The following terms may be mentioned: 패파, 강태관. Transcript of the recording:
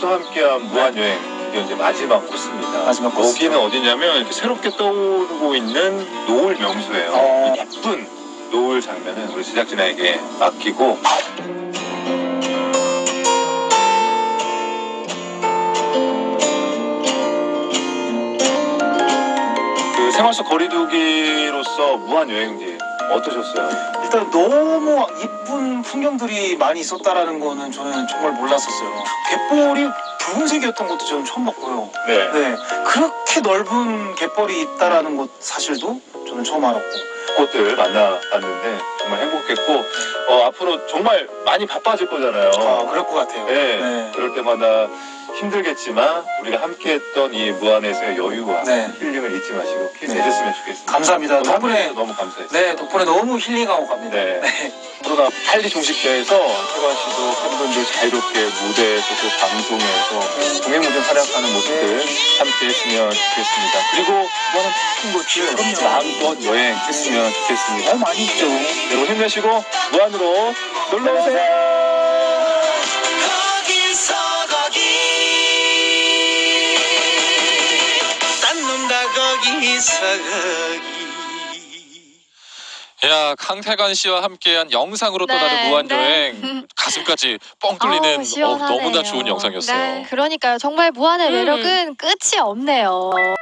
친구들과 함께한 무한여행, 이게 이제 마지막 코스입니다. 마지막 코스. 여기는 어디냐면 이렇게 새롭게 떠오르고 있는 노을 명소예요. 예쁜 노을 장면을 우리 제작진에게 맡기고. 그 생활 속 거리두기로서 무한여행지 어떠셨어요? 일단 너무 이쁜 풍경들이 많이 있었다라는 거는 저는 정말 몰랐었어요. 갯벌이 붉은색이었던 것도 저는 처음 봤고요. 네. 그렇게 넓은 갯벌이 있다라는 것 사실도 저는 처음 알았고. 곳들 만나봤는데 정말 행복했고, 앞으로 정말 많이 바빠질 거잖아요. 그럴 것 같아요. 네. 그럴 때마다 힘들겠지만 우리가 함께했던 이 무한에서의 여유와 힐링을 잊지 마시고 힘내셨으면 좋겠습니다. 감사합니다. 덕분에 너무 감사했어요. 네, 덕분에 너무 힐링하고 갑니다. 네. 코로나 빨리 종식돼서 태관 씨도 팬분들 자유롭게 무대에서 또 방송에서 공연무대 활약하는 모습들 함께했으면 좋겠습니다. 그리고 이거는 뭐 즐거운 마음껏 여행했으면 좋겠습니다. 많이 있죠. 여러분 힘내시고 무한으로 놀러 오세요. 야, 강태관 씨와 함께한 영상으로 또 다른 무한여행, 가슴까지 뻥 뚫리는 너무나 좋은 영상이었어요. 네, 그러니까요. 정말 무한의 매력은 끝이 없네요.